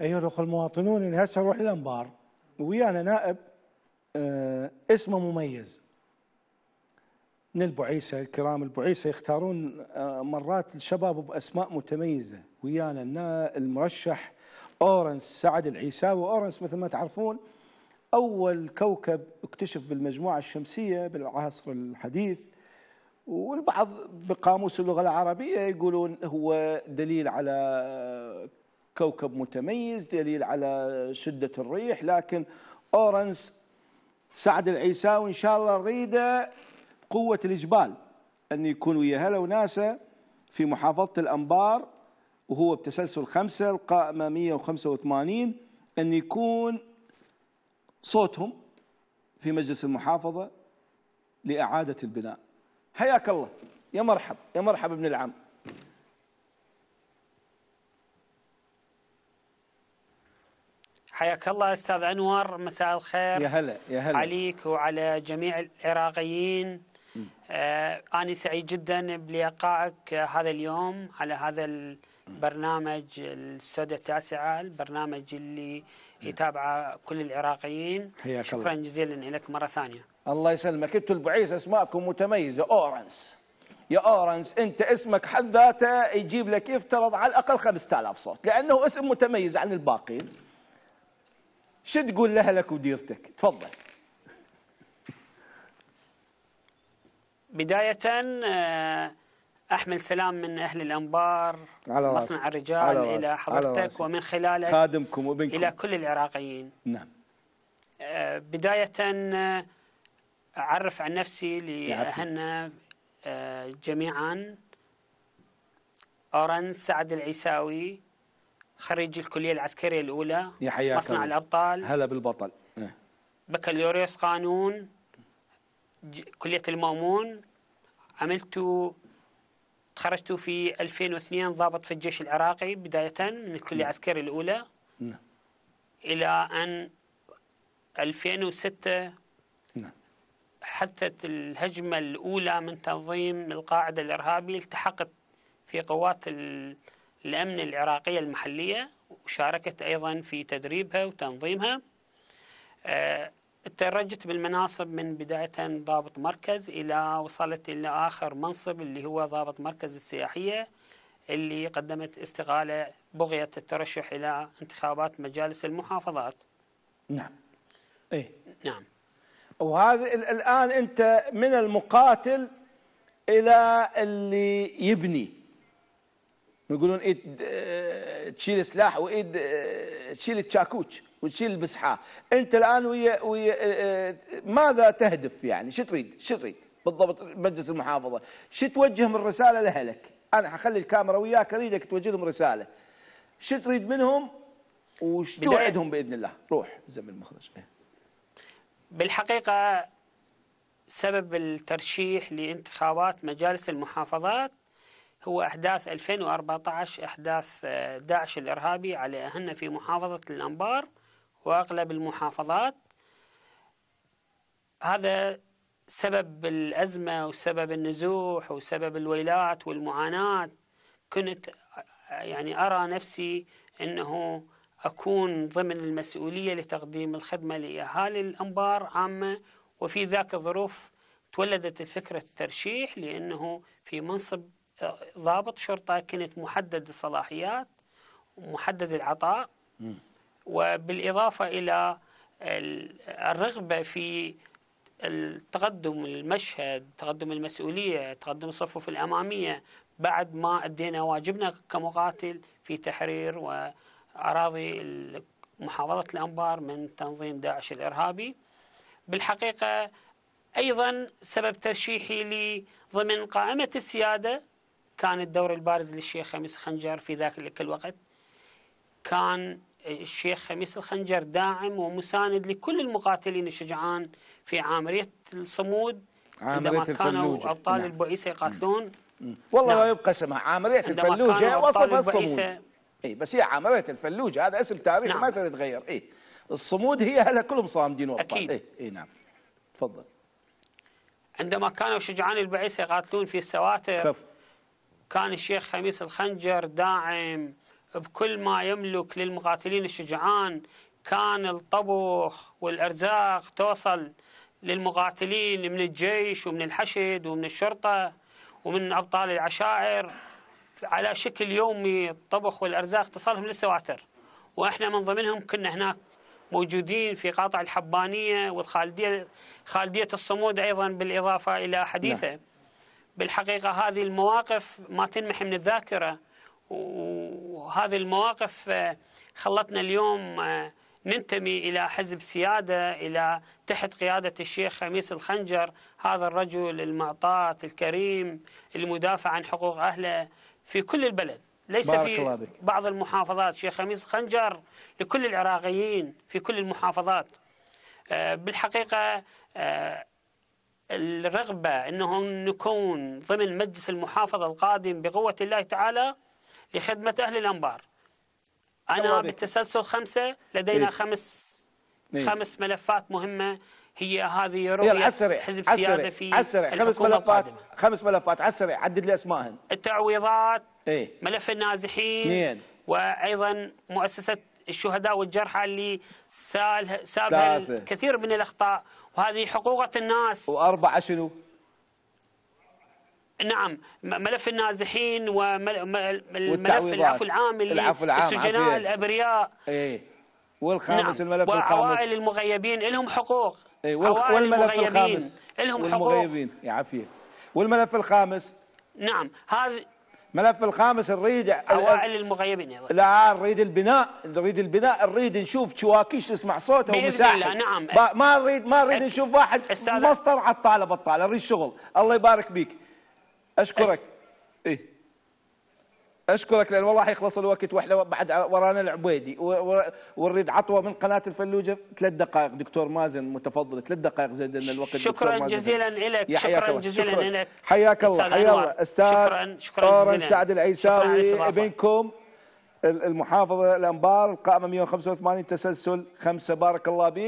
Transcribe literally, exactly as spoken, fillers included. أيها المواطنون، أنا هسه أروح الأنبار ويانا نائب آه اسمه مميز من البعيسة، الكرام البعيسة يختارون آه مرات الشباب بأسماء متميزة. ويانا المرشح أورنس سعد العيساوي. أورنس مثل ما تعرفون أول كوكب اكتشف بالمجموعة الشمسية بالعصر الحديث، والبعض بقاموس اللغة العربية يقولون هو دليل على كوكب متميز، دليل على شدة الريح، لكن أورنس سعد العيساوي إن شاء الله نريده قوة الجبال أن يكون ويا هلا وناسه في محافظة الأنبار، وهو بتسلسل خمسة القائمة مئة وخمسة وثمانين، أن يكون صوتهم في مجلس المحافظة لإعادة البناء. حياك الله، يا مرحب يا مرحب ابن العم. حياك الله أستاذ أنور، مساء الخير. يا هلا يا هلا عليك وعلى جميع العراقيين. آه أنا سعيد جدا بلقائك هذا اليوم على هذا البرنامج السودة التاسعة، البرنامج اللي يتابعه كل العراقيين. شكرا جزيلا لك مرة ثانية. الله يسلمك، انتم البعيس اسماءكم متميزة. أورنس، يا أورنس أنت اسمك حد ذاته يجيب لك يفترض على الأقل خمسة آلاف صوت، لأنه اسم متميز عن الباقين. شو تقول لأهلك وديرتك؟ تفضل. بداية أحمل سلام من أهل الأنبار على مصنع الرجال على إلى حضرتك ومن خلالك خادمكم وابنكم إلى كل العراقيين. نعم. بداية أعرف عن نفسي لأهلنا جميعا. أورنس سعد العيساوي، خريج الكلية العسكرية الأولى، مصنع كرم. الأبطال، هلا بالبطل. بكالوريوس قانون، كلية المامون. عملت تخرجت في ألفين واثنين ضابط في الجيش العراقي بداية من الكلية العسكرية الأولى. نعم. إلى أن ألفين وستة نعم حدثت الهجمة الأولى من تنظيم القاعدة الإرهابي. التحقت في قوات الأمن العراقية المحلية وشاركت أيضا في تدريبها وتنظيمها. أه تدرجت بالمناصب من بداية ضابط مركز إلى وصلت إلى آخر منصب اللي هو ضابط مركز السياحية، اللي قدمت استقالة بغية الترشح إلى انتخابات مجالس المحافظات. نعم. إيه نعم. وهذا الآن أنت من المقاتل إلى اللي يبني، يقولون إيد تشيل سلاح وإيد تشيل الشاكوش وتشيل المسحاه. انت الان ويا ويا ماذا تهدف؟ يعني شو تريد؟ شو تريد بالضبط مجلس المحافظه؟ شو توجه من رساله لاهلك؟ انا حخلي الكاميرا وياك، اريدك توجه لهم رساله. شو تريد منهم وش توعدهم باذن الله؟ روح زمن المخرج. بالحقيقه سبب الترشيح لانتخابات مجالس المحافظات هو أحداث ألفين وأربعة عشر، أحداث داعش الإرهابي على أهلنا في محافظة الأنبار وأغلب المحافظات. هذا سبب الأزمة وسبب النزوح وسبب الويلات والمعاناة. كنت يعني أرى نفسي أنه أكون ضمن المسؤولية لتقديم الخدمة لأهالي الأنبار عامة، وفي ذاك الظروف تولدت الفكرة الترشيح، لأنه في منصب ضابط شرطة كنت محدد الصلاحيات ومحدد العطاء، وبالإضافة إلى الرغبة في التقدم المشهد، تقدم المسؤولية، تقدم الصفوف الأمامية بعد ما أدينا واجبنا كمقاتل في تحرير وأراضي محافظة الأنبار من تنظيم داعش الإرهابي. بالحقيقة أيضا سبب ترشيحي لي ضمن قائمة السيادة كان الدور البارز للشيخ خميس الخنجر في ذاك الوقت. كان الشيخ خميس الخنجر داعم ومساند لكل المقاتلين الشجعان في عامرية الصمود، عندما كانوا أبطال نعم. البعيسة يقاتلون. مم. والله لا نعم. يبقى اسمها عامرية الفلوجة، وصفها الصمود. اي بس هي عامرية الفلوجة، هذا اسم تاريخي نعم. ما ستتغير. اي الصمود هي هلا كلهم صامدين وابطال. اكيد. اي اي نعم تفضل. عندما كانوا شجعان البعيسة يقاتلون في السواتر، كان الشيخ خميس الخنجر داعم بكل ما يملك للمقاتلين الشجعان. كان الطبخ والأرزاق توصل للمقاتلين من الجيش ومن الحشد ومن الشرطة ومن أبطال العشائر على شكل يومي. الطبخ والأرزاق تصلهم للسواتر، وإحنا من ضمنهم كنا هناك موجودين في قاطع الحبانية والخالديه، خالديه الصمود أيضا بالإضافة إلى حديثة. بالحقيقة هذه المواقف ما تنمحي من الذاكرة، وهذه المواقف خلتنا اليوم ننتمي إلى حزب سيادة، إلى تحت قيادة الشيخ خميس الخنجر، هذا الرجل المعطاء الكريم المدافع عن حقوق أهله في كل البلد، ليس في بعض المحافظات. شيخ خميس الخنجر لكل العراقيين في كل المحافظات. بالحقيقة الرغبة أنه نكون ضمن مجلس المحافظة القادم بقوة الله تعالى لخدمة أهل الأنبار. أنا بالتسلسل خمسة لدينا إيه؟ خمس إيه؟ خمس ملفات مهمة هي هذه رؤية حزب سيادة في خمس ملفات خمس ملفات عسري عدد لي أسمائهن. التعويضات، إيه؟ ملف النازحين، نين. وأيضا مؤسسة الشهداء والجرحى اللي سابها الكثير من الأخطاء، وهذه حقوق الناس. وأربعة شنو؟ نعم، ملف النازحين وملف العفو العام اللي السجناء الابرياء. اي والخامس نعم. الملف الخامس وعوائل المغيبين لهم حقوق. اي والملف الخامس لهم حقوق يعافيه. والملف الخامس نعم هذا الملف الخامس نريد عوائل المغيبين ايضا. لا نريد البناء، نريد البناء، نريد نشوف شواكيش نسمع صوته ومساحه. نعم. ما نريد ما نريد نشوف واحد مسطر على الطاله بالطاله، نريد شغل. الله يبارك بيك، اشكرك. ايه اشكرك، لان والله يخلص الوقت واحنا بعد ورانا العبيدي ونريد عطوه من قناه الفلوجه ثلاث دقائق. دكتور مازن متفضل، ثلاث دقائق زاد لنا الوقت. شكرا جزيلا لك، شكرا جزيلا لك، حياك الله، حيا الله استاذ شكرا شكرا أورنس سعد العيساوي ابنكم المحافظه الانبار القائمه مئة وخمسة وثمانين تسلسل خمسة. بارك الله بك.